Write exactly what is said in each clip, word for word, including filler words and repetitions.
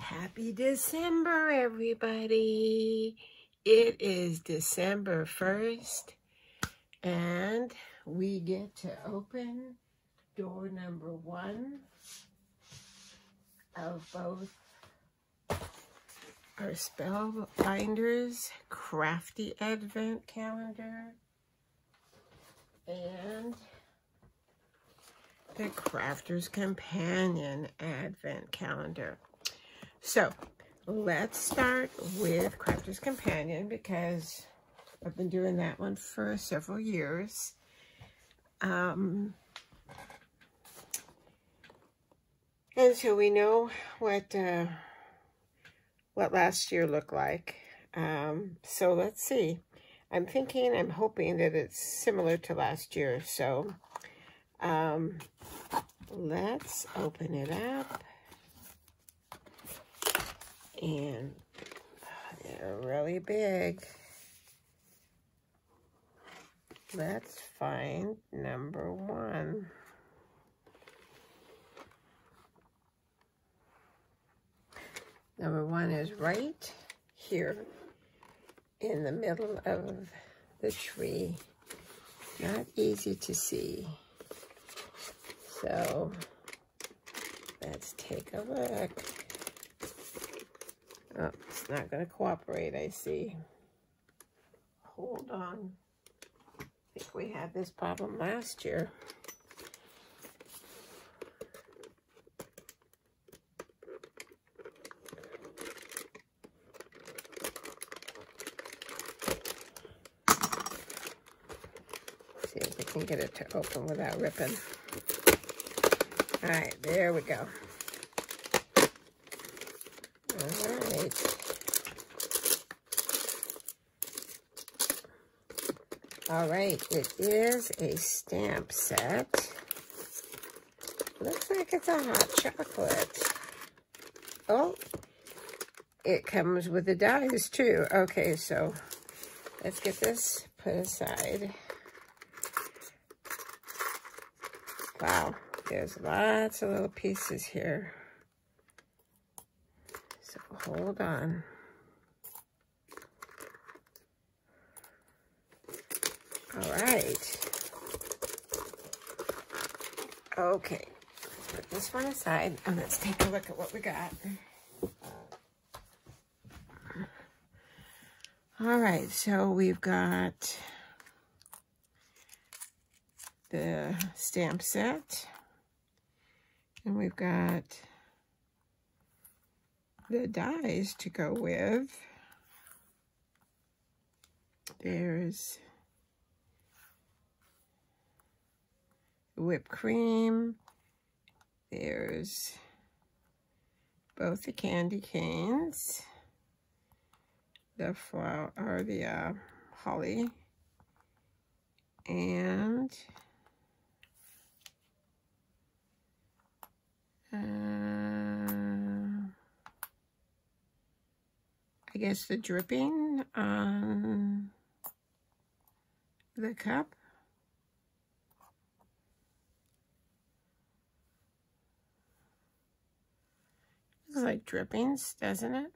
Happy December, everybody. It is December first, and we get to open door number one of both our Spellbinders Crafty Advent Calendar and the Crafter's Companion Advent Calendar. So let's start with Crafter's Companion because I've been doing that one for several years. Um, and so we know what uh, what last year looked like. Um, so let's see. I'm thinking, I'm hoping that it's similar to last year. So um, let's open it up. And they're really big. Let's find number one. Number one is right here in the middle of the tree. Not easy to see. So let's take a look. Oh, it's not going to cooperate, I see. Hold on. I think we had this problem last year. Let's see if we can get it to open without ripping. All right, there we go. All right. All right, it is a stamp set. Looks like it's a hot chocolate. Oh, it comes with the dies too. Okay, so let's get this put aside. Wow, there's lots of little pieces here. Hold on. All right. Okay. Let's put this one aside and let's take a look at what we got. All right. So we've got the stamp set and we've got the dies to go with. There's whipped cream. There's both the candy canes, the flower, or the uh, holly, and uh, I guess the dripping on the cup. Looks like drippings, doesn't it?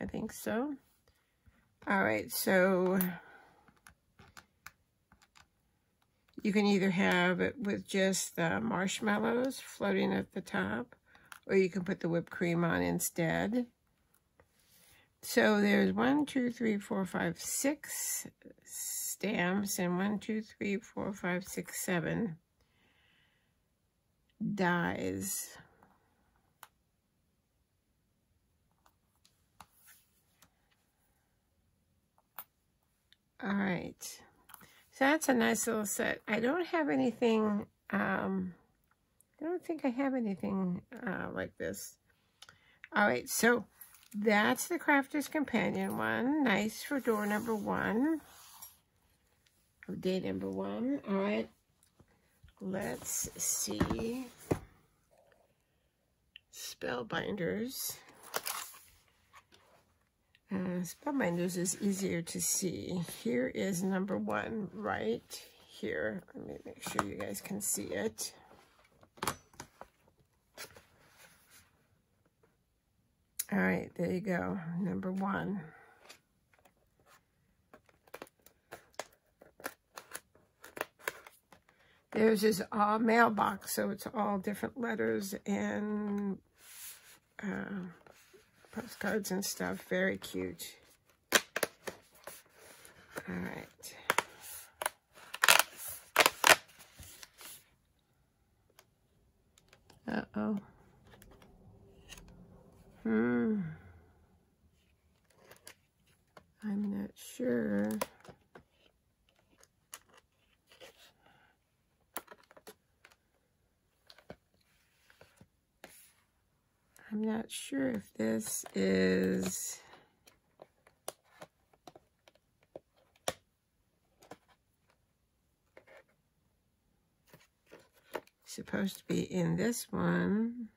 I think so. All right, so you can either have it with just the marshmallows floating at the top, or you can put the whipped cream on instead. So there's one, two, three, four, five, six stamps and one, two, three, four, five, six, seven dies. All right. So that's a nice little set. I don't have anything, um, I don't think I have anything uh, like this. All right, so that's the Crafter's Companion one. Nice for door number one, or day number one. All right, let's see. Spellbinders. Uh, Spellbinders is easier to see. Here is number one right here. Let me make sure you guys can see it. All right, there you go, number one. There's his all mailbox, so it's all different letters and uh, postcards and stuff. Very cute. All right. Uh-oh. Hmm. I'm not sure. I'm not sure if this is supposed to be in this one,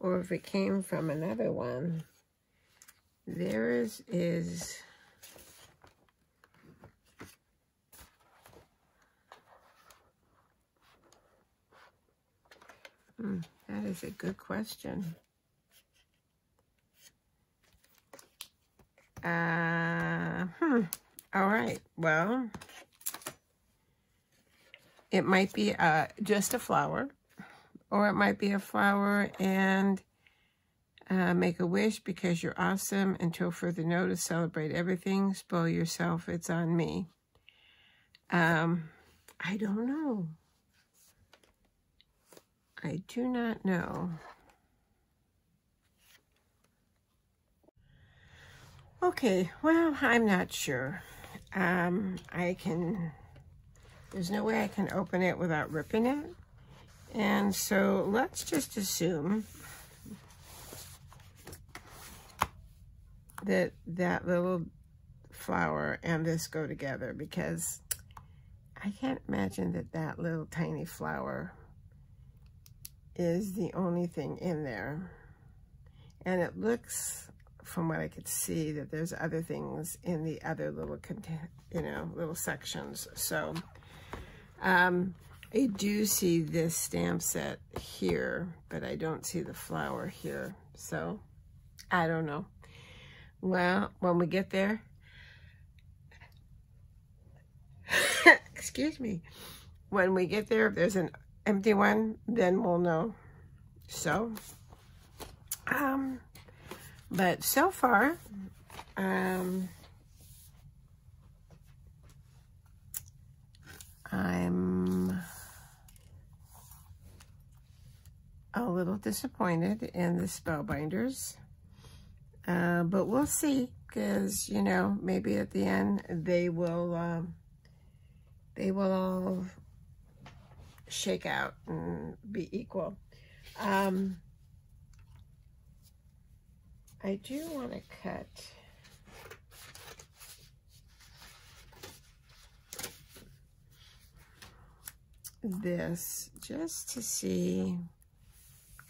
or if it came from another one. Theirs is hmm, that is a good question. Uh, hmm. All right. Well, it might be uh, just a flower. Or it might be a flower and uh, make a wish because you're awesome. Until further notice, celebrate everything. Spoil yourself. It's on me. Um, I don't know. I do not know. Okay, well, I'm not sure. Um, I can... There's no way I can open it without ripping it. And so let's just assume that that little flower and this go together, because I can't imagine that that little tiny flower is the only thing in there. And it looks, from what I could see, that there's other things in the other little, you know, little sections. So, um... I do see this stamp set here, but I don't see the flower here. So, I don't know. Well, when we get there, excuse me, when we get there, if there's an empty one, then we'll know. So, um, but so far, um, I'm... a little disappointed in the Spellbinders, uh, but we'll see, because you know, maybe at the end they will um, they will all shake out and be equal. Um, I do want to cut. This just to see.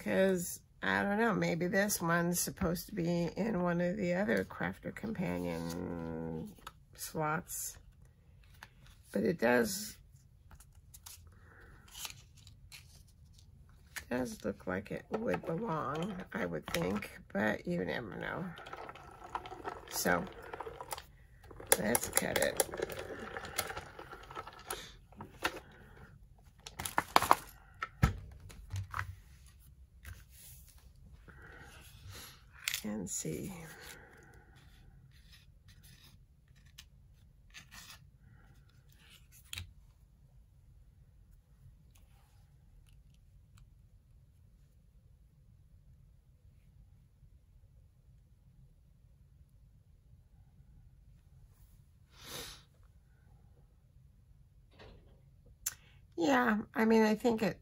Because, I don't know, maybe this one's supposed to be in one of the other Crafter's Companion slots. But it does, does look like it would belong, I would think. But you never know. So, let's cut it. And see. Yeah, I mean, I think it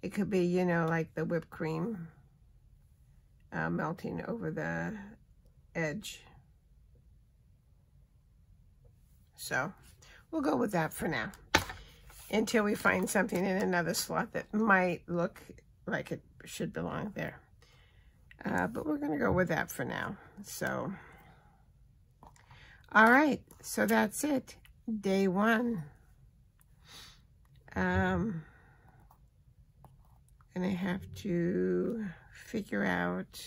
it could be, you know, like the whipped cream. Uh, melting over the edge. So we'll go with that for now until we find something in another slot that might look like it should belong there. Uh, but we're going to go with that for now. So, all right. So that's it. Day one. Um, and I have to figure out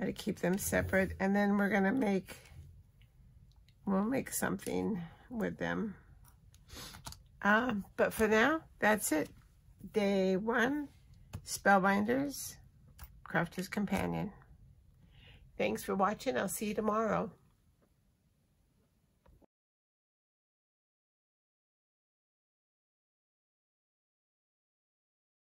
how to keep them separate. And then we're gonna make, we'll make something with them. Um, but for now, that's it. Day one, Spellbinders, Crafter's Companion. Thanks for watching. I'll see you tomorrow.